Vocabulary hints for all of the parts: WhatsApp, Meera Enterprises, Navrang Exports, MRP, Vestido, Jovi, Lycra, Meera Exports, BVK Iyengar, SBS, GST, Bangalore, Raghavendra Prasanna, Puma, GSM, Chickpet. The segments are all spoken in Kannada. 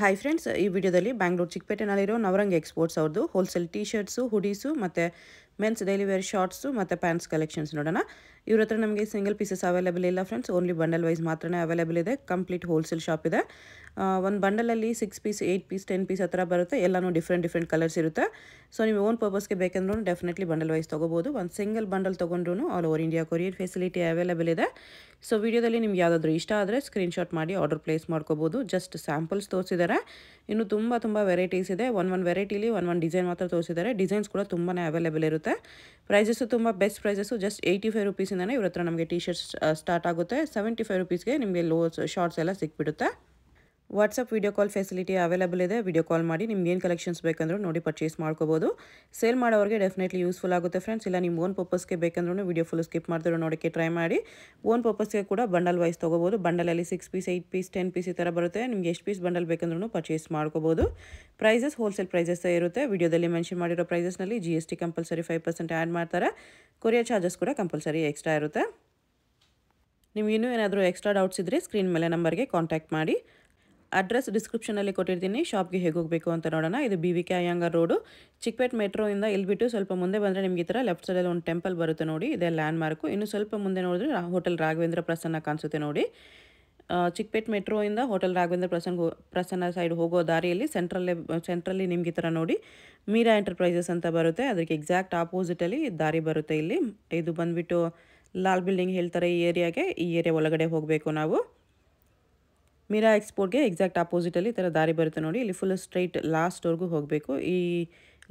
Hi friends, ಈ ವಿಡಿಯೋದಲ್ಲಿ Bangalore Chickpet ನಲ್ಲಿರೋ Navrang Exports ಅವರದು ಹೋಲ್ಸೇಲ್ ಟಿ-ಶರ್ಟ್ಸ್, ಹುಡೀಸ್ ಮತ್ತೆ ಮೆನ್ಸ್ ಡೈಲಿ ವೇರ್ ಶಾರ್ಟ್ಸ್ ಮತ್ತೆ ಪ್ಯಾಂಟ್ಸ್ ಕಲೆಕ್ಷನ್ಸ್ ನೋಡೋಣ. ಇವರತ್ರ ನಮಗೆ ಸಿಂಗಲ್ ಪೀಸಸ್ ಅವೈಲೇಬಲ್ ಇಲ್ಲ ಫ್ರೆಂಡ್ಸ್, ಓನ್ಲಿ ಬಂಡಲ್ ವೈಸ್ ಮಾತ್ರನೇ ಅವೈಲೇಬಲ್ ಇದೆ. ಕಂಪ್ಲೀಟ್ ಹೋಲ್ಸೇಲ್ ಶಾಪ್ ಇದೆ. ಒಂದು ಬಂಡಲ್ ಅಲ್ಲಿ 6 ಪೀಸ್, 8 ಪೀಸ್, 10 ಪೀಸ್ ಆತರ ಬರುತ್ತೆ. ಎಲ್ಲಾನು ಡಿಫರೆಂಟ್ ಕಲರ್ಸ್ ಇರುತ್ತೆ. ಸೋ ನಿಮ್ಮ ಓನ್ ಪರ್ಪಸ್ ಗೆ ಬೇಕಂದ್ರೂ ಡೆಫಿನೆಟ್ಲಿ ಬಂಡಲ್ ವೈಸ್ ತಗೋಬಹುದು. ಒಂದು ಸಿಂಗಲ್ ಬಂಡಲ್ ತಗೊಂಡ್ರೂ all over India courier facility available ಇದೆ. ಸೋ ವಿಡಿಯೋದಲ್ಲಿ ನಿಮಗೆ ಯಾವಾದರೂ ಇಷ್ಟ ಆದ್ರೆ ಸ್ಕ್ರೀನ್ ಶಾಟ್ ಮಾಡಿ ಆರ್ಡರ್ ಪ್ಲೇಸ್ ಮಾಡ್ಕೊಬಹುದು. ಜಸ್ಟ್ ಸ್ಯಾಂಪಲ್ಸ್ ತೋರಿಸಿದ್ದಾರೆ. ಇನ್ನು ತುಂಬಾ ವೆರೈಟೀಸ್ ಇದೆ. one variety ಇಲ್ಲಿ one ಡಿಸೈನ್ ಮಾತ್ರ ತೋರಿಸಿದ್ದಾರೆ. ಡಿಸೈನ್ಸ್ ಕೂಡ ತುಂಬಾನೇ ಅವೈಲೇಬಲ್ ಇರುತ್ತೆ. ಪ್ರೈಸಸ್ ತುಂಬಾ ಬೆಸ್ಟ್ ಪ್ರೈಸಸ್, just 85 rupees ಇಂದಾನೆ ಇವರತ್ರ ನಮಗೆ ಟಿ-ಶರ್ಟ್ಸ್ ಸ್ಟಾರ್ಟ್ ಆಗುತ್ತೆ. 75 rupees ಗೆ ನಿಮಗೆ ಲೋಸ್ ಶಾರ್ಟ್ಸ್ ಎಲ್ಲ ಸಿಕ್ಬಿಡುತ್ತೆ. WhatsApp video call facility available ಇದೆ. ವಿಡಿಯೋ ಕಾಲ್ ಮಾಡಿ ನಿಮಗೆ ಏನು ಕಲೆಕ್ಷನ್ಸ್ ಬೇಕಂದ್ರು ನೋಡಿ ಪರ್ಚೇಸ್ ಮಾಡ್ಕೋಬಹುದು. ಸೇಲ್ ಮಾಡೋವರಿಗೆ ಡೆಫಿನೆಟ್ಲಿ ಯೂಸ್ಫುಲ್ ಆಗುತ್ತೆ ಫ್ರೆಂಡ್ಸ್. ಇಲ್ಲ ನಿಮ್ಮ ಓನ್ ಪರ್ಪಸ್ ಗೆ ಬೇಕಂದ್ರು ವಿಡಿಯೋ ಫುಲ್ ಸ್ಕಿಪ್ ಮಾಡ್ತಿರೋ ನೋಡಕ್ಕೆ ಟ್ರೈ ಮಾಡಿ. ಓನ್ ಪರ್ಪಸ್ ಗೆ ಕೂಡ ಬಂಡಲ್ ವೈಸ್ ತಗೋಬಹುದು. ಬಂಡಲ್ ಅಲ್ಲಿ 6 ಪೀಸ್, 8 ಪೀಸ್, 10 ಪೀಸ್ ಈ ತರ ಬರುತ್ತೆ. ನಿಮಗೆ ಎಷ್ಟು ಪೀಸ್ ಬಂಡಲ್ ಬೇಕಂದ್ರು ಪರ್ಚೇಸ್ ಮಾಡ್ಕೋಬಹುದು. ಪ್ರೈಸಸ್ ಹೋಲ್ಸೇಲ್ ಪ್ರೈಸಸ್ ಇರುತ್ತೆ. ವಿಡಿಯೋದಲ್ಲಿ ಮೆನ್ಷನ್ ಮಾಡಿರೋ ಪ್ರೈಸಸ್ ನಲ್ಲಿ GST compulsory 5% ಆಡ್ ಮಾಡ್ತಾರೆ. ಕೊರಿಯರ್ ಚಾರ್ಜಸ್ ಕೂಡ compulsory ಎಕ್ಸ್ಟ್ರಾ ಇರುತ್ತೆ. ನಿಮಗೆ ಇನ್ನೂ ಏನಾದರೂ ಎಕ್ಸ್ಟ್ರಾ ಡೌಟ್ಸ್ ಇದ್ರೆ ಸ್ಕ್ರೀನ್ ಮೇಲೆ ನಂಬರ್ ಗೆ ಕಾಂಟ್ಯಾಕ್ಟ್ ಮಾಡಿ. Address description alli kotirtini shop ge hege hogbeku anta nodana. Idu BVK Iyengar road Chickpet metro inda illi bittu sölpa munde bandre nimage itara left side alli on temple baruthe nodi. Ide landmark. Innu sölpa munde nodidre hotel Raghavendra Prasanna kanisuthe nodi. Chickpet metro inda hotel Raghavendra Prasanna side hogo dariyalli centralli nimage itara nodi Meera Enterprises anta baruthe. Adake exact opposite alli dari baruthe. Illi idu bandbittu lal building heltare ee area ge, ee area olagade hogbeku naavu. Meera Exports ಗೆ ಎಕ್ಸಾಕ್ಟ್ ಅಪೋಸಿಟ್ ಅಲ್ಲಿ ತರ ದಾರಿ ಬರುತ್ತೆ ನೋಡಿ. ಇಲ್ಲಿ ಫುಲ್ ಸ್ಟ್ರೈಟ್ ಲಾಸ್ಟ್ ವರೆಗೂ ಹೋಗಬೇಕು. ಈ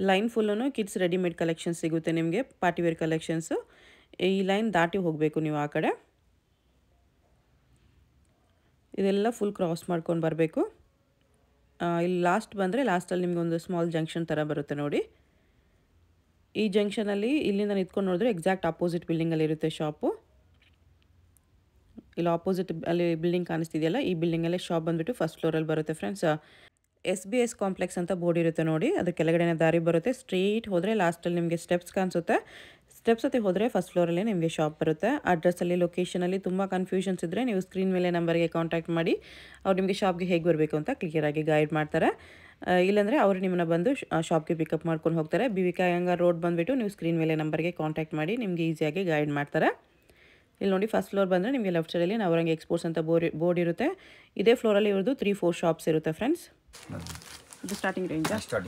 line full kids readymade collection ಸಿಗುತ್ತೆ ನಿಮಗೆ, ಪಾರ್ಟಿ ವೇರ್ ಕಲೆಕ್ಷನ್ಸ್. ಈ ಲೈನ್ ದಾಟಿ ಹೋಗಬೇಕು ನೀವು ಆ ಕಡೆ. ಇದೆಲ್ಲ ಫುಲ್ ಕ್ರಾಸ್ ಮಾಡ್ಕೊಂಡು ಬರಬೇಕು. ಇಲ್ಲಿ ಲಾಸ್ಟ್ ಬಂದ್ರೆ ಲಾಸ್ಟ್ ಅಲ್ಲಿ ನಿಮಗೆ ಒಂದು ಸ್ಮಾಲ್ ಜಂಕ್ಷನ್ ತರ ಬರುತ್ತೆ ನೋಡಿ. ಈ ಜಂಕ್ಷನ್ ಅಲ್ಲಿ ಇಲ್ಲಿಂದ ನಿಂತ್ಕೊಂಡು ನೋಡಿದ್ರೆ ಎಕ್ಸಾಕ್ಟ್ ಅಪೋಸಿಟ್ ಬಿಲ್ಡಿಂಗ್ ಅಲ್ಲಿ ಇರುತ್ತೆ ಶಾಪ್. ಇಲ್ಲ ಆಪೋಸಿಟ್ ಅಲ್ಲಿ ಬಿಲ್ಡಿಂಗ್ ಕಾಣಿಸ್ತಿದೆಯಲ್ಲ, ಈ ಬಿಲ್ಡಿಂಗ್ ಅಲ್ಲಿ ಶಾಪ್ ಬಂದ್ಬಿಟ್ಟು ಫಸ್ಟ್ ಫ್ಲೋರ್ ಅಲ್ಲಿ ಬರುತ್ತೆ ಫ್ರೆಂಡ್ಸ್. SBS ಕಾಂಪ್ಲೆಕ್ಸ್ ಅಂತ ಬೋರ್ಡ್ ಇರುತ್ತೆ ನೋಡಿ. ಅದರ ಕೆಳಗಡೆನೇ ದಾರಿ ಬರುತ್ತೆ. ಸ್ಟ್ರೈಟ್ ಹೋದ್ರೆ ಲಾಸ್ಟ್ ಅಲ್ಲಿ ನಿಮಗೆ ಸ್ಟೆಪ್ಸ್ ಕಾಣಿಸುತ್ತೆ. ಸ್ಟೆಪ್ಸ್ ಹತ್ತಿ ಹೋದ್ರೆ ಫಸ್ಟ್ ಫ್ಲೋರ್ ಅಲ್ಲಿ ನಿಮಗೆ ಶಾಪ್ ಬರುತ್ತೆ. ಅಡ್ರೆಸ್ ಅಲ್ಲಿ ಲೊಕೇಶನ್ ಅಲ್ಲಿ ತುಂಬಾ ಕನ್ಫ್ಯೂಷನ್ಸ್ ಇದ್ರೆ ನೀವು ಸ್ಕ್ರೀನ್ ಮೇಲೆ ನಂಬರ್ ಗೆ ಕಾಂಟ್ಯಾಕ್ಟ್ ಮಾಡಿ. ಅವರು ನಿಮಗೆ ಶಾಪ್ ಗೆ ಹೇಗೆ ಬರಬೇಕು ಅಂತ ಕ್ಲಿಯರ್ ಆಗಿ ಗೈಡ್ ಮಾಡ್ತಾರೆ. ಇಲ್ಲಂದ್ರೆ ಅವರು ನಿಮ್ಮನ್ನ ಬಂದು ಶಾಪ್ ಗೆ ಪಿಕಪ್ ಮಾಡ್ಕೊಂಡು ಹೋಗ್ತಾರೆ. BVK Iyengar ರೋಡ್ ಬಂದ್ಬಿಟ್ಟು ನೀವು ಸ್ಕ್ರೀನ್ ಮೇಲೆ ನಂಬರ್ ಗೆ ಕಾಂಟ್ಯಾಕ್ಟ್ ಮಾಡಿ ನಿಮಗೆ ಈಸಿಯಾಗಿ ಗೈಡ್ ಮಾಡ್ತಾರೆ. ಇಲ್ಲಿ ನೋಡಿ ಫಸ್ಟ್ ಫ್ಲೋರ್ ಬಂದ್ರೆ ನಿಮಗೆ ಲೆಫ್ಟ್ ಸೈಡ್ ಅಲ್ಲಿ Navrang Exports ಅಂತ ಬೋರ್ಡ್ ಇರುತ್ತೆ. ಇದೇ ಫ್ಲೋರ್ ಅಲ್ಲಿ ಇರೋದು 3-4 ಶಾಪ್ಸ್ ಇರುತ್ತೆ ಫ್ರೆಂಡ್ಸ್. ಇದು ಸ್ಟಾರ್ಟಿಂಗ್ ರೇಂಜ್ ಎಷ್ಟು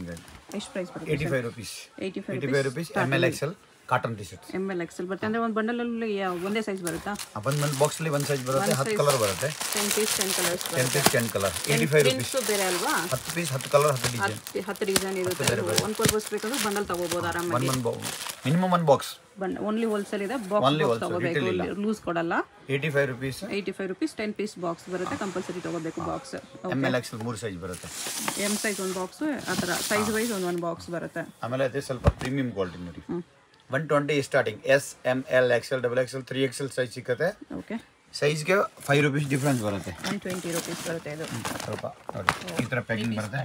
ಪ್ರೈಸ್ ಬರುತ್ತೆ? 85 rupees. 85 rupees ML XL cotton T-shirts. ML XL but ಅಂದ್ರೆ ಒಂದು ಬಂಡಲ್ ಅಲ್ಲಿ ಒಂದೇ ಸೈಜ್ ಬರುತ್ತಾ? ಒಂದು ಬಾಕ್ಸ್ ಅಲ್ಲಿ ಒಂದು ಸೈಜ್ ಬರುತ್ತೆ. 10 ಕಲರ್ ಬರುತ್ತೆ. 10 ಪೀಸ್ 10 ಕಲರ್ಸ್ ಬರುತ್ತೆ. 10 ಪೀಸ್ 10 ಕಲರ್ 85 ರೂಪೀಸ್. ಇದು ಬೇರೆ ಅಲ್ವಾ? 10 ಪೀಸ್ 10 ಕಲರ್ 10 ಡಿಸೈನ್. 10 ಡಿಸೈನ್ ಇರುತ್ತೆ. ಒಂದು ಪರ್ಪಸ್ ಬೇಕಂದ್ರೆ ಬಂಡಲ್ ತಗೋಬಹುದು ಆರಾಮಾಗಿ. ಮಿನಿಮಮ್ ಒಂದು ಬಾಕ್ಸ್. ಓನ್ಲಿ ಹೋಲ್ಸೇಲ್ ಇದೆ. ಬಾಕ್ಸ್ ತಗೋಬೇಕು, ಲೂಸ್ ಕೊಡಲ್ಲ. 85 ರೂಪೀಸ್. 85 ರೂಪೀಸ್ 10 ಪೀಸ್ ಬಾಕ್ಸ್ ಬರುತ್ತೆ. ಕಂಪಲ್ಸರಿ ತಗೋಬೇಕು ಬಾಕ್ಸ್. ML XL 3 ಸೈಜ್ ಬರುತ್ತೆ. M ಸೈಜ್ ಒಂದು ಬಾಕ್ಸ್, ಅದರ ಸೈಜ್ ವೈಸ್ ಒಂದು ಬಾಕ್ಸ್ ಬರುತ್ತೆ. ಆಮೇಲೆ ಅದು ಸ್ವಲ್ಪ ಪ್ರೀಮಿಯಂ ಕ್ವಾಲಿಟಿ ನೋಡಿ. 120 starting S M L XL double XL 3XL size ಸಿಗುತ್ತೆ. ಓಕೆ, size ಗೆ 5 ರೂಪಾಯಿ ಡಿಫರೆನ್ಸ್ ಬರುತ್ತೆ. 120 ರೂಪಾಯಿ ಬರುತ್ತೆ. ಇದು ಸ್ವಲ್ಪ ನೋಡಿ ಈ ತರ ಪ್ಯಾಕಿಂಗ್ ಬರುತ್ತೆ.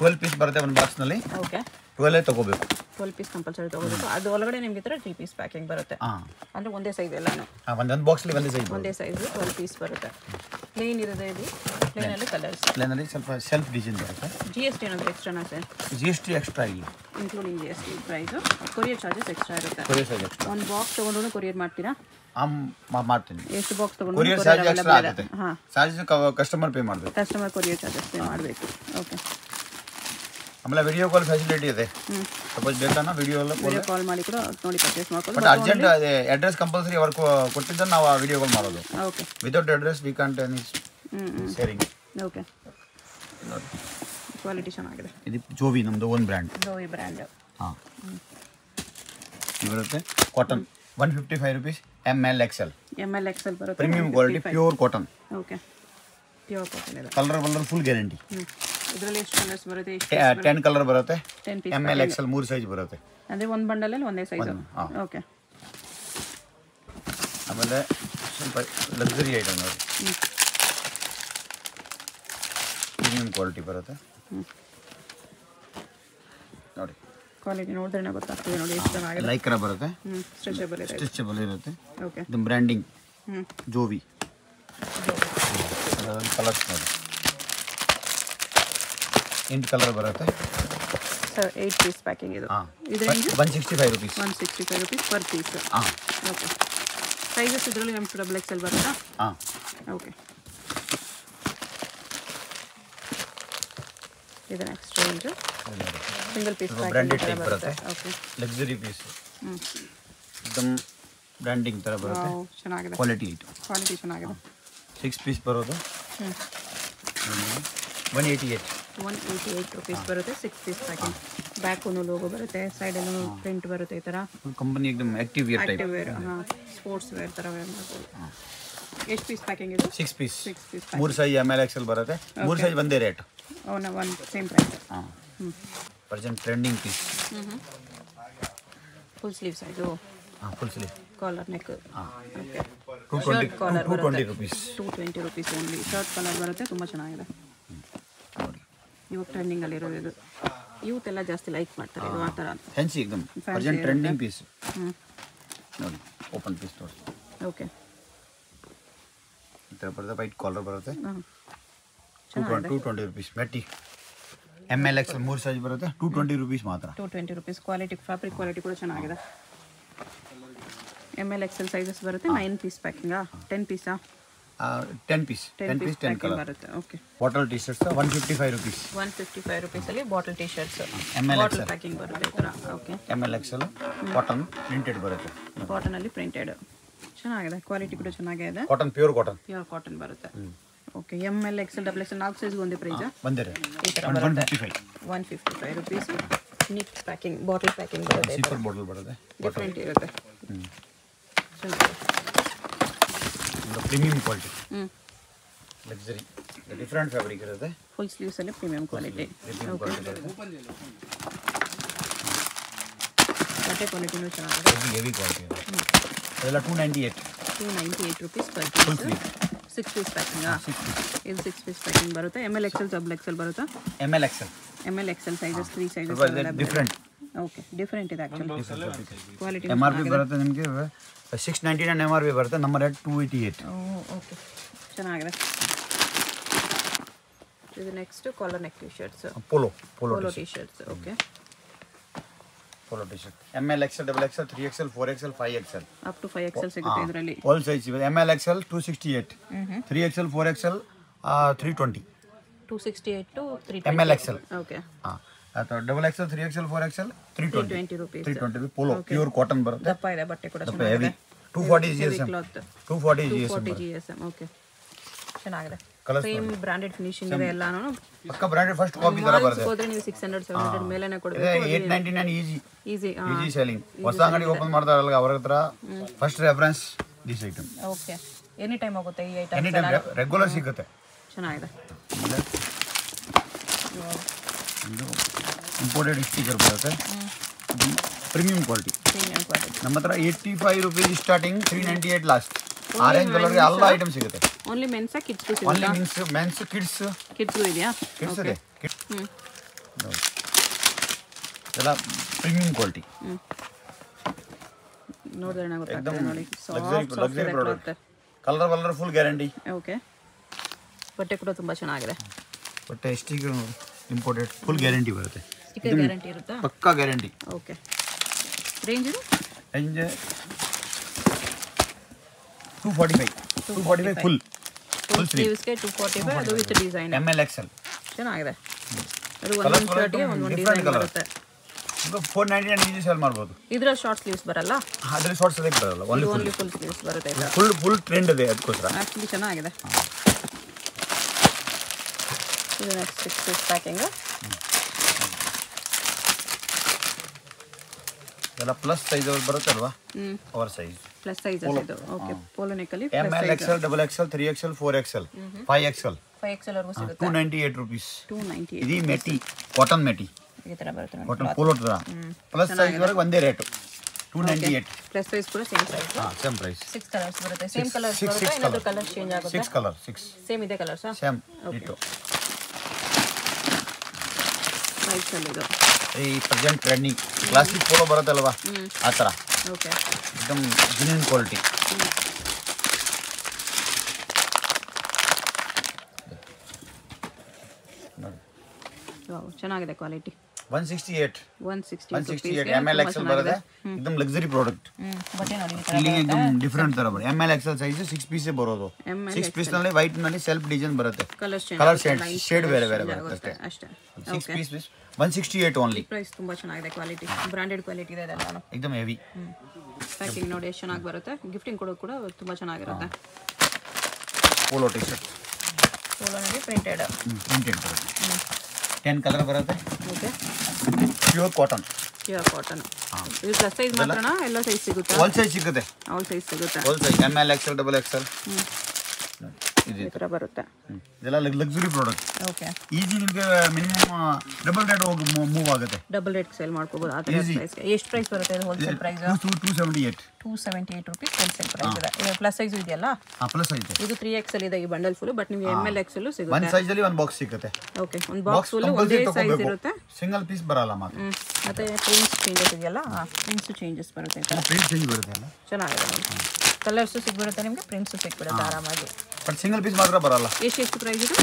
12 ಪೀಸ್ ಬರುತ್ತೆ ಒಂದು ಬಾಕ್ಸ್ ನಲ್ಲಿ. ಓಕೆ, 12 ತಗೋಬೇಕು. 12 ಪೀಸ್ ಕಂಪಲ್ಸರಿ ತಗೋಬೇಕು. ಅದು ಒಳಗಡೆ ನಿಮಗೆ ತರ 3 ಪೀಸ್ ಪ್ಯಾಕಿಂಗ್ ಬರುತ್ತೆ. ಅಂದ್ರೆ ಒಂದೇ ಸೈಜ್ ಎಲ್ಲಾನು. ಒಂದೊಂದು ಬಾಕ್ಸ್ ನಲ್ಲಿ ಒಂದೇ ಸೈಜ್. ಒಂದೇ ಸೈಜ್ 12 ಪೀಸ್ ಬರುತ್ತೆ. ಪ್ಲೇನ್ ಇರುತ್ತೆ ಇದು. ಪ್ಲೇನ್ ಅಲ್ಲಿ ಕಲರ್ಸ್. ಪ್ಲೇನ್ ಅಲ್ಲಿ ಸ್ವಲ್ಪ ಸೆಲ್ಫ್ ಡಿಸೈನ್ ಬರುತ್ತೆ. GST ಏನೋ ಎಕ್ಸ್ಟ್ರಾನಾ ಸರ್? GST ಎಕ್ಸ್ಟ್ರಾ ಇಲ್ಲ. Including GST price. Courier charges extra ಇರುತ್ತೆ. Courier charges extra. ಒಂದು ಬಾಕ್ಸ್ ತಗೊಂಡ್ರು ಕೊರಿಯರ್ ಮಾಡ್ತೀರಾ? ಮಾಡ್ತೀನಿ. ಎಷ್ಟು ಬಾಕ್ಸ್ ತಗೊಂಡ್ರು ಕೊರಿಯರ್ ಚಾರ್ಜಸ್ ಎಕ್ಸ್ಟ್ರಾ ಆಗುತ್ತೆ. ಚಾರ್ಜಸ್ ಕಸ್ಟಮರ್ ಪೇ ಮಾಡಬೇಕು. ಕಸ್ಟಮರ್ ಕೊರಿಯರ್ ಚಾರ್ಜಸ್ ಪೇ ಮಾಡಬೇಕು. ಓಕೆ. ಆಮೇಲೆ ವಿಡಿಯೋ ಕಾಲ್ ಫೆಸಿಲಿಟಿ ಇದೆ. ಸಪೋಸ್ ಬೇಕಾನ ವಿಡಿಯೋ ಕಾಲ್ ಮಾಡಿ ಕೂಡ ನೋಡಿ ಪರ್ಚೇಸ್ ಮಾಡ್ಕೊಳ್ಳಿ. But urgent address compulsory work ಕೊಟ್ಟಿದ್ದರೆ ನಾವು ಆ ವಿಡಿಯೋ ಕಾಲ್ ಮಾಡೋದು. Okay, without address we can't sharing. Okay, quality ಚೆನ್ನಾಗಿದೆ. ಇದು ಜೋವಿ ನಮ್ಮದು ಓನ್ ಬ್ರ್ಯಾಂಡ್. ಜೋವಿ ಬ್ರ್ಯಾಂಡ್. ಹಾಂ, ಇವರುತ್ತೆ cotton 155 rupees ML XL. ML XL ಬರುತ್ತೆ. Premium quality pure cotton. Okay, pure cotton ಇದೆ. Colour full guarantee. ಇದರಲ್ಲಿ ಎಷ್ಟು ಕಲರ್ಸ್ ಬರುತ್ತೆ? 10 ಕಲರ್ ಬರುತ್ತೆ. 10 ಪೀಸ್. ML XL 3 ಸೈಜ್ ಬರುತ್ತೆ. ಅಂದ್ರೆ ಒಂದು ಬಂಡಲ್ ಅಲ್ಲಿ ಒಂದೇ ಸೈಜ್. ಓಕೆ, ಆಮೇಲೆ ಸ್ವಲ್ಪ ಲಕ್ಸುರಿ ಐಟಮ್ ನೋಡಿ. ಪ್ರೀಮಿಯಂ ಕ್ವಾಲಿಟಿ ಬರುತ್ತೆ ನೋಡಿ. ಕ್ವಾಲಿಟಿ ನೋಡ್ರೆನೇ ಗೊತ್ತಾಗ್ತದೆ ನೋಡಿ ಎಷ್ಟು ಚೆನ್ನಾಗಿದೆ. ಲೈಕ್ರಾ ಬರುತ್ತೆ. ಸ್ಟ್ರೆಚಬಲ್ ಇದೆ. ಸ್ಟ್ರೆಚಬಲ್ ಇರುತ್ತೆ. ಓಕೆ, ಇದು ಬ್ರ್ಯಾಂಡಿಂಗ್ ಜೋವಿ. ಕಲರ್ಸ್ ನೋಡಿ. 8 color barate. Sir, 8 piece packing idu. Idre 165 rupees. 165 rupees per piece. Okay. Sizes idralli nಮಗೆ double XL ಬರುತ್ತಾ? Okay. Idu next range. Single piece packing. Branded type ಬರುತ್ತೆ. Okay. Luxury piece. एकदम branding ತರ ಬರುತ್ತೆ. ಚೆನ್ನಾಗಿದೆ. Quality item. Quality ಚೆನ್ನಾಗಿದೆ. 6 piece ಬರೋದು. 188 rupees ಬರುತ್ತೆ 6 piece ಪ್ಯಾಕಿಂಗ್ ಬ್ಯಾಕ್ ಒಂದು logo ಬರುತ್ತೆ ಸೈಡ್ ಅಲ್ಲಿ print ಬರುತ್ತೆ ಈ ತರ ಕಂಪನಿ एकदम active wear type sports wear ತರ ಬರುತ್ತೆ ಎಷ್ಟು piece ಪ್ಯಾಕಿಂಗ್ ಇದು 6 piece ಮೂರು ಸೈಜ್ ಎಂ ಎಲ್ ಎಕ್ಸೆಲ್ ಬರುತ್ತೆ ಮೂರು ಸೈಜ್ ಒಂದೇ ರೇಟ್ ಓನ one same price present trending piece full sleeve size full sleeve collar neck 220 rupees 220 rupees only shirt color ಬರುತ್ತೆ ತುಂಬಾ ಚೆನ್ನಾಗಿದೆ ನೋಡಿ ಇವಾಗ ಟ್ರೆಂಡಿಂಗ್ ಅಲ್ಲಿ ಇರೋದು ಯೂತ್ ಎಲ್ಲ ಜಾಸ್ತಿ ಲೈಕ್ ಮಾಡ್ತಾರೆ ಇದು ಆ ತರ ಫ್ಯಾನ್ಸಿ एकदम ಪ್ರೆಸೆಂಟ್ ಟ್ರೆಂಡಿಂಗ್ ಪೀಸ್ ನೋಡಿ ಓಪನ್ ಪೀಸ್ ನೋಡಿ ಓಕೆ ಇದರ ಬರುತ್ತೆ ವೈಟ್ collar ಬರುತ್ತೆ 220 rupees ಮೆಟಿ ML XL ಮೂರು ಸೈಜ್ ಬರುತ್ತೆ 220 rupees ಮಾತ್ರ 220 rupees ಕ್ವಾಲಿಟಿ ಫ್ಯಾಬ್ರಿಕ್ ಕ್ವಾಲಿಟಿ ಕೂಡ ಚೆನ್ನಾಗಿದೆ ML XL sizes ಬರುತ್ತೆ 9 piece packing 10 piece 10 piece 10 color ಬರುತ್ತೆ okay bottle T-shirts 155 rupees 155 rupees ಅಲ್ಲಿ bottle T-shirts ML XL bottle packing ಬರುತ್ತೆ ಇತರ okay ML XL cotton printed ಬರುತ್ತೆ ಕಾಟನ್ ಅಲ್ಲಿ ಪ್ರಿಂಟೆಡ್ ಚೆನ್ನಾಗಿದೆ ಕ್ವಾಲಿಟಿ ಕೂಡ ಚೆನ್ನಾಗಿದೆ ಕಾಟನ್ ಪ್ಯೂರ್ ಕಾಟನ್ ಬರುತ್ತೆ okay ML XL double XL ನಾಲ್ಕು ಸೈಜ್ ಒಂದೇ ಪ್ರೈಸ್ ಬಂದಿರ ಈ ತರ ಬರುತ್ತೆ 155 rupees neat packing bottle packing ಬರುತ್ತೆ ಸೂಪರ್ ಬಾಟಲ್ ಬರುತ್ತೆ ಡಿಫರೆಂಟ್ ಇರುತ್ತೆ the premium quality luxury the different fabric irutte full sleeves alle premium quality okay quality no chanagide heavy quality idella 298 rupees per piece 6 piece packing in 6 piece packing barutte ML XL double XL barutte ML XL sizes 3 sizes different okay different ಇದೆ ಆಕ್ಚುಲಿ ಕ್ವಾಲಿಟಿ MRP ಬರುತ್ತೆ ನಿಮಗೆ 699 MRP ಬರುತ್ತೆ ನಮ್ಮ ರೇಟ್ 288 ಓಕೆ ಚೆನ್ನಾಗಿದೆ ಇದು next collar neck T-shirts polo T-shirts okay polo T-shirt ML XL double XL 3XL 4XL 5XL up to 5XL ಸಿಗುತ್ತೆ ಇದರಲ್ಲಿ ಆಲ್ ಸೈಜ್ ಇದೆ ML XL 268 3XL 4XL 320 268 to 320 ML XL okay ಅಥವಾ ಡಬಲ್ ಎಕ್ಸೆಲ್ 3XL 4XL 320 ರೂಪಾಯಿ 320 ಪೋಲೋ ಪ್ಯೂರ್ ಕಾಟನ್ ಬರುತ್ತೆ ದಪ್ಪ ಇದೆ ಬಟ್ಟೆ ಕೂಡ ಚೆನ್ನಾಗಿದೆ 240 GSM ಓಕೆ ಚೆನ್ನಾಗಿದೆ ಸೇಮ್ ಬ್ರಾಂಡೆಡ್ ಫಿನಿಶಿಂಗ್ ಇದೆ ಎಲ್ಲಾನು ಪಕ್ಕ ಬ್ರಾಂಡೆಡ್ ಫಸ್ಟ್ ಕಾಪಿ ತರ ಬರುತ್ತೆ ಹೋದ್ರೆ ನೀವು 600 700 ಮೇಲೆನೇ ಕೊಡಬೇಕು 899 ಈಜಿ ಸೆಲ್ಲಿಂಗ್ ಹೊಸ ಅಂಗಡಿ ಓಪನ್ ಮಾಡ್ತಾರಲ್ಲ ಅವರತ್ರ first reference this item okay any time ಆಗುತ್ತೆ ಈ ಐಟಂ ಎನಿ ಟೈಮ್ ರೆಗ್ಯುಲರ್ ಸಿಗುತ್ತೆ ಚೆನ್ನಾಗಿದೆ ಇದು ಇಂಪೋರ್ಟೆಡ್ ಸ್ಟಿಕರ್ ಬರುತ್ತೆ ಪ್ರೀಮಿಯಂ ಕ್ವಾಲಿಟಿ ನಮ್ಮತ್ರ 85 ರೂಪಾಯಿ ಸ್ಟಾರ್ಟಿಂಗ್ 398 ಲಾಸ್ಟ್ ಆರೆಂಜ್ ಕಲರ್ ಎಲ್ಲ ಐಟಂ ಸಿಗುತ್ತೆ ಓನ್ಲಿ ಮೆನ್ಸ್ ಕಿಡ್ಸ್ ಸಿಗುತ್ತೆ ಓನ್ಲಿ ಮೆನ್ಸ್ ಕಿಡ್ಸ್ ಇದೆಯಾ ಕಿಡ್ಸ್ ಇದೆ ಎಲ್ಲ ಪ್ರೀಮಿಯಂ ಕ್ವಾಲಿಟಿ ನೋಡೋಣ ಗೊತ್ತಾಗುತ್ತೆ ನೋಡಿ ಲಕ್ಸುರಿ ಪ್ರಾಡಕ್ಟ್ ಕಲರ್ ಬಲ್ಲರ್ ಫುಲ್ ಗ್ಯಾರಂಟಿ ಓಕೆ ಬಟ್ಟೆ ಕೂಡ ತುಂಬಾ ಚೆನ್ನಾಗಿದೆ ಬಟ್ಟೆ ಸ್ಟಿಕರ್ ನೋಡಿ ಇಂಪೋರ್ಟೆಡ್ ಫುಲ್ ಗ್ಯಾರಂಟಿ ಬರುತ್ತೆ ಸ್ಟಿಕರ್ ಗ್ಯಾರಂಟಿ ಇರುತ್ತಾ ಪಕ್ಕಾ guarantee okay range 245 full sleeves ಗೆ 245 ಅದು ವಿತ್ ಡಿಸೈನ್ ML XL ಚೆನ್ನಾಗಿದೆ ಅದು 130 ಒಂದು ಡಿಸೈನ್ ಬರುತ್ತೆ ಇದು 499 ಈಜಿ ಸೇಲ್ ಮಾಡಬಹುದು ಇದರ ಶಾರ್ಟ್ ಸ್ಲೀವ್ಸ್ ಬರಲ್ಲ ಅದರ ಶಾರ್ಟ್ ಸ್ಲೀವ್ಸ್ ಬರಲ್ಲ ಓನ್ಲಿ ಫುಲ್ ಸ್ಲೀವ್ಸ್ ಬರುತ್ತೆ ಇದು ಫುಲ್ ಟ್ರೆಂಡ್ ಇದೆ ಅದಕ್ಕೋಸ್ಕರ ಆಕ್ಚುಲಿ ಚೆನ್ನಾಗಿದೆ ಇದು ನೆಕ್ಸ್ಟ್ 6 ಪೀಸ್ ಪ್ಯಾಕಿಂಗ್ ಎಲ್ಲ ಪ್ಲಸ್ ಸೈಜ್ ಅಲ್ಲಿ ಬರುತ್ತೆ ಅಲ್ವಾ ಅವರ್ ಸೈಜ್ ಪ್ಲಸ್ ಸೈಜ್ ಇದು ಓಕೆ ಪೋಲೋ ನೆಕ್ ಅಲ್ಲಿ ML XL double XL 3XL 4XL 5XL ವರೆಗೂ ಸಿಗುತ್ತೆ 298 ರೂಪಾಯಿ 298 ಇದು ಮೆಟಿ ಕಾಟನ್ ಈ ತರ ಬರುತ್ತೆ ನೋಡಿ ಕಾಟನ್ ಪೋಲೋ ತರ ಪ್ಲಸ್ ಸೈಜ್ ವರೆಗೂ ಒಂದೇ ರೇಟ್ 298 ಪ್ಲಸ್ ಸೈಜ್ ಕೂಡ same size same price 6 colours ಬರುತ್ತೆ ಸೇಮ್ ಕಲರ್ಸ್ ಬರುತ್ತೆ ಇನ್ನೊಂದು ಕಲರ್ ಚೇಂಜ್ ಆಗುತ್ತೆ 6 ಕಲರ್ 6 ಸೇಮ್ ಇದೆ ಕಲರ್ಸ್ ಸೇಮ್ ಇಟ್ಟು ಈ ಪ್ರೆಸೆಂಟ್ ಟ್ರೆಂಡಿಂಗ್ ಕ್ಲಾಸಿಕ್ ಫೋಟೋ ಬರುತ್ತೆ ಅಲ್ವಾ ಆ ಥರ ಓಕೆ एकदम ಜೆನ್ಯೂನ್ ಕ್ವಾಲಿಟಿ Wow, ಚೆನ್ನಾಗಿದೆ ಕ್ವಾಲಿಟಿ 168 ml XL ಬರುತ್ತೆ एकदम ಲಕ್ಸುರಿ ಪ್ರಾಡಕ್ಟ್ ಬಟ್ಟೆ ನೋಡಿ ಇಲ್ಲಿ एकदम ಡಿಫರೆಂಟ್ ತರ ಬರುತ್ತೆ ml XL ಸೈಜ್ 6 ಪೀಸ್ ಬರೋದು 6 ಪೀಸ್ ನಲ್ಲಿ ವೈಟ್ ನಲ್ಲಿ ಸೆಲ್ಫ್ ಡಿಸೈನ್ ಬರುತ್ತೆ ಕಲರ್ ಶೇಡ್ ಬೇರೆ ಬೇರೆ ಬರುತ್ತೆ ಅಷ್ಟೇ 6 ಪೀಸ್ 168 only ಪ್ರೈಸ್ ತುಂಬಾ ಚೆನ್ನಾಗಿದೆ ಕ್ವಾಲಿಟಿ ಬ್ರಾಂಡೆಡ್ ಕ್ವಾಲಿಟಿ ಇದೆ ಎಲ್ಲಾನು एकदम ಹೆವಿ ಪ್ಯಾಕಿಂಗ್ ನೋಡಿ ಎಷ್ಟು ಚೆನ್ನಾಗಿ ಬರುತ್ತೆ ಗಿಫ್ಟಿಂಗ್ ಕೊಡೋ ಕೂಡ ತುಂಬಾ ಚೆನ್ನಾಗಿರುತ್ತೆ polo t-shirt polo ನಲ್ಲಿ printed 10 color ಬರುತ್ತೆ ಓಕೆ pure cotton ಇದು plus size ಮಾತ್ರನಾ ಎಲ್ಲ size ಸಿಗುತ್ತೆ all size ಸಿಗುತ್ತೆ ml xl double xl ಇದು ತರ ಬರುತ್ತೆ ಇದೆಲ್ಲ ಲಕ್ಸುರಿ ಪ್ರಾಡಕ್ಟ್ ಓಕೆ ಈಜಿ ನಿಮಗೆ ಮಿನಿಮಮ್ ಡಬಲ್ ರೇಟ್ ಹೋಗಿ ಮೂವ್ ಆಗುತ್ತೆ ಡಬಲ್ ರೇಟ್ ಸೇಲ್ ಮಾಡ್ಕೋಬಹುದು ಆ ತರ ಪ್ರೈಸ್ ಗೆ ಎಷ್ಟು ಪ್ರೈಸ್ ಬರುತ್ತೆ ಇದು ಹೋಲ್ಸೇಲ್ ಪ್ರೈಸ್ 278 ರೂಪಾಯಿ ಹೋಲ್ಸೇಲ್ ಪ್ರೈಸ್ ಇದೆ ಇದು ಪ್ಲಸ್ ಸೈಜ್ ಇದೆಯಲ್ಲ ಆ ಪ್ಲಸ್ ಸೈಜ್ ಇದೆ ಇದು 3xl ಇದೆ ಈ ಬಂಡಲ್ ಫುಲ್ ಬಟ್ ನಿಮಗೆ ml xl ಸಿಗುತ್ತೆ ಒಂದು ಸೈಜ್ ಅಲ್ಲಿ ಒಂದು ಬಾಕ್ಸ್ ಸಿಗುತ್ತೆ ಓಕೆ ಒಂದು ಬಾಕ್ಸ್ ಫುಲ್ ಒಂದೇ ಸೈಜ್ ಇರುತ್ತೆ ಸಿಂಗಲ್ ಪೀಸ್ ಬರಲ್ಲ ಮತ್ತೆ ಪ್ರಿಂಟ್ಸ್ ಚೇಂಜಸ್ ಇದೆಯಲ್ಲ ಪ್ರಿಂಟ್ಸ್ ಚೇಂಜಸ್ ಬರುತ್ತೆ ಪ್ರಿಂಟ್ ಚೇಂಜ್ ಬರುತ್ತೆ ಅಲ್ಲ ಚೆನ್ನಾಗಿದೆ ಕಲರ್ಸ್ ಸಿಗ್ಬಿಡುತ್ತೆ ನಿಮಗೆ ಪ್ರಿಂಟ್ಸ್ ಸಿಗ್ಬಿಡುತ್ತೆ ಆರಾಮಾಗಿ ಬಟ್ ಸಿಂಗಲ್ ಪೀಸ್ ಮಾತ್ರ ಬರಲ್ಲ ಎಷ್ಟು ಪ್ರೈಸ್ ಇದು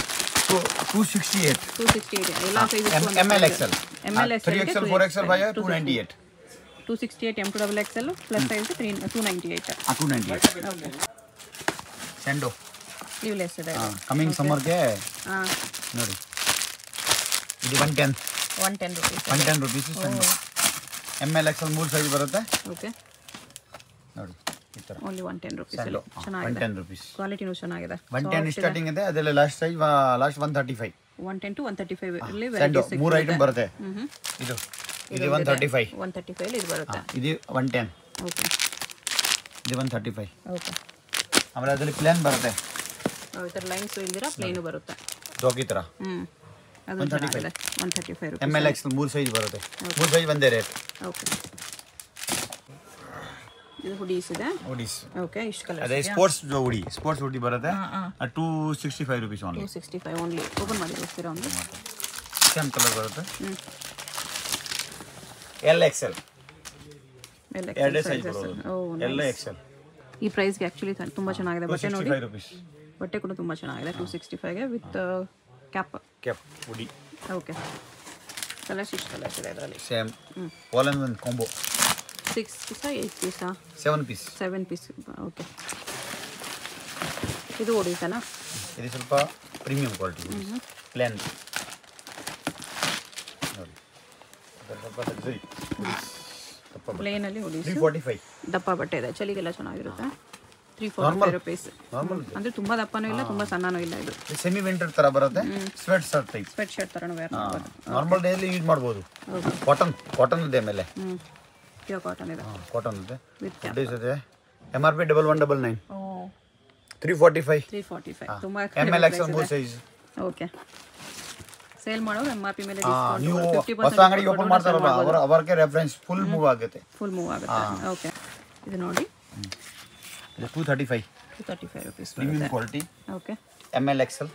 268 ಎಲ್ಲಾ size ml xl 3xl 4xl 298 268 m2 double xl plus size 298 ಚೆಂಡು ಸ್ಲೀವ್ಲೆಸ್ ಇದೆ ಕಮಿಂಗ್ ಸಮ್ಮರ್ ಗೆ ನೋಡಿ ಇದು 110 ರೂಪಾಯಿ ಚೆಂಡು ml xl ಮೂರು ಸೈಜ್ ಬರುತ್ತೆ ಓಕೆ ನೋಡಿ only 110 rupees hello 110 rupees quality no chanagide 110 starting ide adelle last size last 135 110 to 135 illi variety ಮೂರು ಐಟಂ ಬರುತ್ತೆ ಇದು 135 ಇಲ್ಲಿ ಬರುತ್ತೆ ಇದು 110 ಓಕೆ ಇದು 135 ಓಕೆ ಆಮೇಲೆ ಅದರಲ್ಲಿ ಪ್ಲೇನ್ ಬರುತ್ತೆ ಇದರ ಲೈನ್ಸ್ ಇಲ್ಲಿರ ಪ್ಲೇನ್ ಬರುತ್ತೆ ಜೋಗಿ ತರ ಅದು 135 ರೂಪಾಯಿ ml xl ಮೂರು ಸೈಜ್ ಬರುತ್ತೆ ಮೂರು ಸೈಜ್ ಒಂದೇ ರೇಟ್ ಓಕೆ ಇದು ಹುಡೀಸ್ ಇದೆ ಹುಡೀಸ್ ಓಕೆ ಇಷ್ಟ ಕಲರ್ ಅದೇ ಸ್ಪೋರ್ಟ್ಸ್ ಹುಡಿ ಬರುತ್ತೆ 265 ರೂಪಾಯಿ only 265 only ಓಪನ್ ಮಾಡಿ ಹೋಗ್ತೀರಾ ಒಂದು ಸೇಮ್ ಕಲರ್ ಬರುತ್ತೆ ಎಲ್ ಎಕ್ಸ್ ಎಲ್ ಎರಡೇ ಸೈಜ್ ಬರುತ್ತೆ ಎಲ್ ಎಕ್ಸ್ ಎಲ್ ಈ ಪ್ರೈಸ್ ಗೆ ಆಕ್ಚುಲಿ ತುಂಬಾ ಚೆನ್ನಾಗಿದೆ ಬಟ್ಟೆ ನೋಡಿ 265 ರೂಪಾಯಿ ಬಟ್ಟೆ ಕೂಡ ತುಂಬಾ ಚೆನ್ನಾಗಿದೆ 265 ಗೆ with cap hoodie okay colour ಇಷ್ಟ ಕಲರ್ ಇದೆ ಅದರಲ್ಲಿ same all in one combo 7 piece okay idu oditana idu solpa premium quality plan ನೋಡಿ ಸ್ವಲ್ಪ ತಗ್ಗಿ plan ಅಲ್ಲಿ ಓಡಿಸ್ 345 ದಪ್ಪ ಬಟ್ಟೆ ಇದೆ ಚಳಿಗೆಲ್ಲ ಚೆನ್ನಾಗಿರುತ್ತೆ 345 ರೂಪಾಯಿ ನಾರ್ಮಲ್ ಅಂದ್ರೆ ತುಂಬಾ ದಪ್ಪನೂ ಇಲ್ಲ ತುಂಬಾ ಸಣ್ಣನೂ ಇಲ್ಲ ಇದು ಸೆಮಿ ವಿಂಟರ್ ತರ ಬರುತ್ತೆ ಸ್ವೆಟ್ ಶರ್ಟ್ ತರನು ವೇರ್ ಮಾಡಬಹುದು ನಾರ್ಮಲ್ ಡೇ ಅಲ್ಲಿ ಯೂಸ್ ಮಾಡಬಹುದು ಕಾಟನ್ ಇದೆ ಮೇಲೆ ಕಾಟನ್ ಇದೆ ಡೇಸ್ ಇದೆ MRP 1199 345 ತುಂಬಾ ml xl ಮೂರು ಸೈಜ್ ಓಕೆ ಸೇಲ್ ಮಾಡೋ MRP ಮೇಲೆ ಡಿಸ್ಕೌಂಟ್ 50% ಹೊಸ ಅಂಗಡಿ ಓಪನ್ ಮಾಡ್ತಾರಲ್ಲ ಅವರಿಗೆ ರೆಫರೆನ್ಸ್ ಫುಲ್ ಮೂವ್ ಆಗುತ್ತೆ ಓಕೆ ಇದು ನೋಡಿ ಇದು 235 ರೂಪಾಯಿ premium quality okay ml xl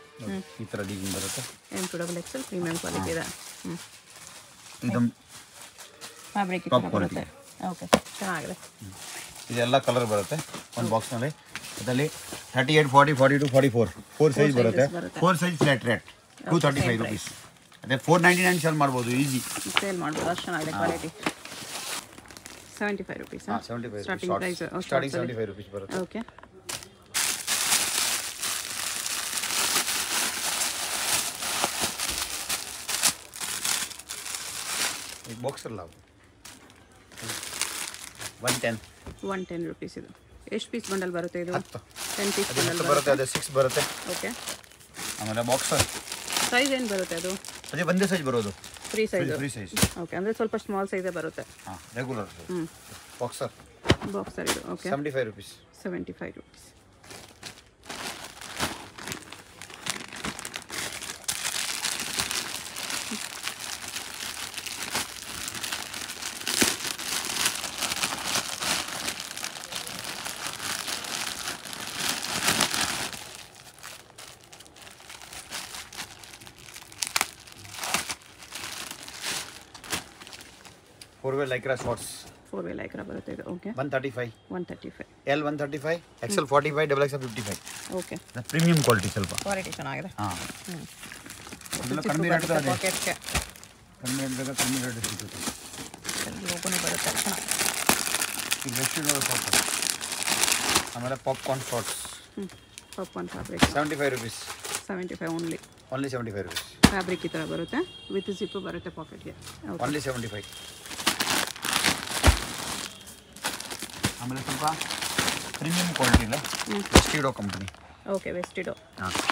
ಈ ತರ ಡಿಸೈನ್ ಬರುತ್ತೆ m2 xl ಪ್ರೀಮಿಯಂ ಕ್ವಾಲಿಟಿ ಇದೆ ಇದು ಫ್ಯಾಬ್ರಿಕ್ ಬರುತ್ತೆ ಓಕೆ ಚೆನ್ನಾಗಿದೆ ಇದೆಲ್ಲ ಕಲರ್ ಬರುತ್ತೆ ಒಂದು ಬಾಕ್ಸ್ ನಲ್ಲಿ ಅದರಲ್ಲಿ 38 40 42 44 4 ಸೈಜ್ ಬರುತ್ತೆ 4 ಸೈಜ್ ಫ್ಲಾಟ್ ರೇಟ್ 235 ರೂಪಾಯಿ ಅದೇ 499 ಸೇಲ್ ಮಾಡಬಹುದು ಈಜಿ ಸೇಲ್ ಮಾಡಬಹುದು ಅಷ್ಟು ಚೆನ್ನಾಗಿದೆ ಕ್ವಾಲಿಟಿ 75 ರೂಪಾಯಿ ಹಾ 75 ಸ್ಟಾರ್ಟಿಂಗ್ ಪ್ರೈಸ್ ಸ್ಟಾರ್ಟಿಂಗ್ 75 ರೂಪಾಯಿ ಬರುತ್ತೆ ಓಕೆ ಈ ಬಾಕ್ಸ್ ಅಲ್ಲಿ ಹಾಕಿ 110 ರೂಪಾಯಿ ಇದು ಎಷ್ಟು ಪೀಸ್ ಬಂಡಲ್ ಬರುತ್ತೆ ಇದು 10 ಪೀಸ್ ಬಂಡಲ್ ಬರುತ್ತೆ ಅದು 6 ಬರುತ್ತೆ ಓಕೆ ಆಮೇಲೆ ಬಾಕ್ಸ್ ಸೈಜ್ ಏನು ಬರುತ್ತೆ ಅದು ಅದೇ ಒಂದೇ ಸೈಜ್ ಬರೋದು ಫ್ರೀ ಸೈಜ್ ಓಕೆ ಅಂದ್ರೆ ಸ್ವಲ್ಪ ಸ್ಮಾಲ್ ಸೈಜ್ ಬರುತ್ತೆ ಹಾ ರೆಗ್ಯುಲರ್ ಬಾಕ್ಸರ್ ಇದು ಓಕೆ 75 ರೂಪಾಯಿ four way lycra ಬರುತ್ತೆ ಇದು okay 135 L 135 XL 45 XL 55 okay premium quality ಸ್ವಲ್ಪ ಕ್ವಾಲಿಟಿ ಚೆನ್ನಾಗಿದೆ ಹಾ popcorn shots. Popcorn fabric. 75 rupees. 75 only. Only 75 rupees. Fabric itara barutha with zipper barutha pocket here. Okay. Only 75. Amale sulpa premium quality la. Vestido company. Okay, Vestido.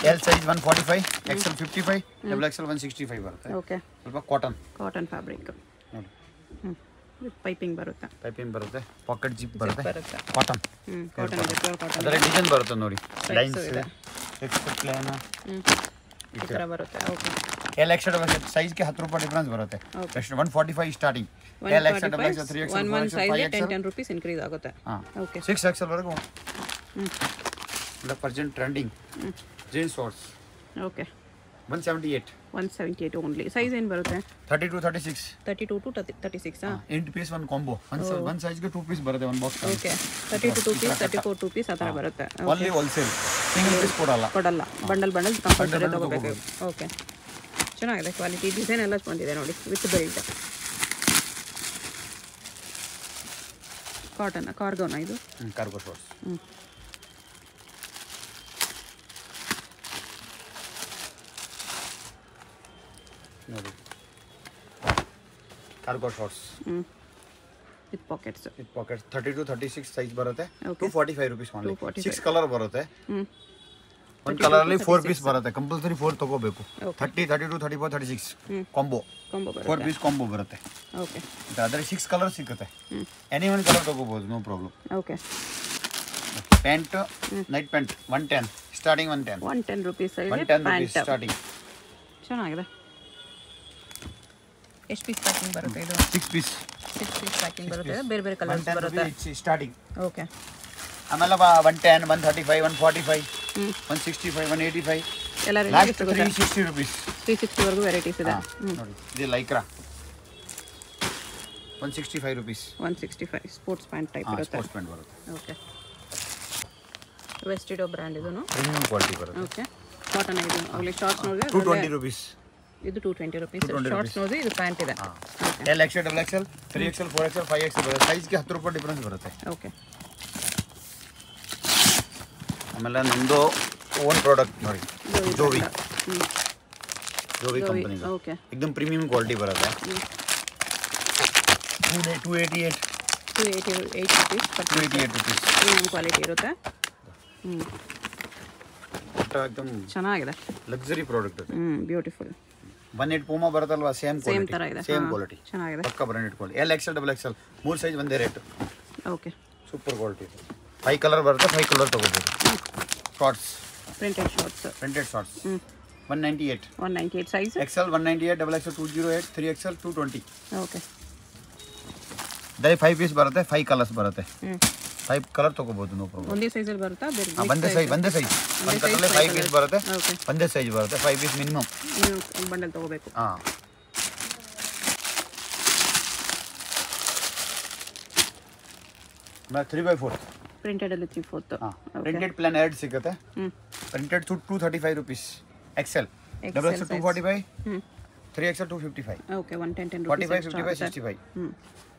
L size 145, XL 55, double XL 165 barutha. Okay. Sulpa cotton. Cotton fabric. Nodi. With piping barutha. Piping barutha. Pocket zip barutha. Cotton. Cotton zip cotton. Adare design barutha nodi. Lines. Extra lana. इतना बरोता है, okay. L extra double extra size के 7 रुपए डिफरेंस बरोता है। Restaurant 145 starting. L extra double extra 3 extra 1 size के 10 रुपीस इंक्रीज आगोता है। हां, ओके। 6 एक्स्ट्रा वरको। मतलब present trending. Jeans shorts. Okay. 178. 178 only. Size in barata? 32, 36. 32 to 36. Ah. 8 piece one combo. One size ke 2 piece barata one box. Okay. 32 2 piece, 34 2 piece atara barata. Okay. Only wholesale. Single piece kodala. Kodala. Bundle compulsory tagobeke. Okay. Chenagide quality design ella bandide nodi with belt. Cotton cargo na idu. Cargo shorts. Cargo shorts. With pockets. With pockets. 32, 36 size बरत है. Okay. 245 rupees only. 6 color बरत है. One color only 4 piece बरत है. Compulsory 4 तो को बेको. 30, 32, 34, 36 combo. Combo बरत है. 4 piece combo बरत है. Okay. The other 6 color सीखत है. Any one color तो को बोल no problem. Okay. Pant night pant 110 starting 110. 110 rupees size. 110 rupees starting. चलो ना इधर. 6 piece packing बरते हैं दो. 6 piece packing बरते हैं. बेर-बेर colors बरते हैं. Starting. Okay. हमारे पास 110, 135, 145, 165, 185. चला रहेगा. Last 360 rupees. 360 वर्ग variety से दा. ये lycra. 165 rupees. 165 sports pant type बरते हैं. Sports pant बरते हैं. Okay. Vestido brand है दोनों. Premium quality बरते हैं. Okay. Cotton है दोनों. अगले shorts नोगे. 220 rupees. This is 220 rupees. Shorts nose is pant. L XL, double XL, 3XL, 4XL, 5XL. Size के 7 रुपए difference बरते हैं. Okay. हमारा नंदो own product नोरी. Jovi. Jovi company का. Okay. एकदम premium quality बरता है. 288. 288 rupees. 288 rupees. Premium quality होता है. इतना एकदम. चना आएगा. Luxury product होता है. Beautiful. 180 Puma बरतलवा same quality पक्का branded quality L XL double XL मूल साइज बंदे rate okay super quality 5 color बरता 5 color तो बोलते shorts printed shorts 198 size XL 198 double XL 208 3XL 220 okay दे 5 piece बरता 5 colors बरता 5 color तो को बोलते नो प्रॉब्लम बंदे साइज बरता बंदे साइज 5 piece बरता ओके बंदे साइज बरता 5 piece minimum बंडल ತಗೋಬೇಕು ಆ ಮಾ 3/4 ಪ್ರಿಂಟೆಡ್ ಅಲ್ಲಿ 3/4 ಆ ಪ್ರಿಂಟೆಡ್ ಪ್ಲಾನ್ ಎರಡ್ ಸಿಗುತ್ತೆ printed 235 rupees XL double XL 245 3 XL 255 okay 110 rupees 45 55 65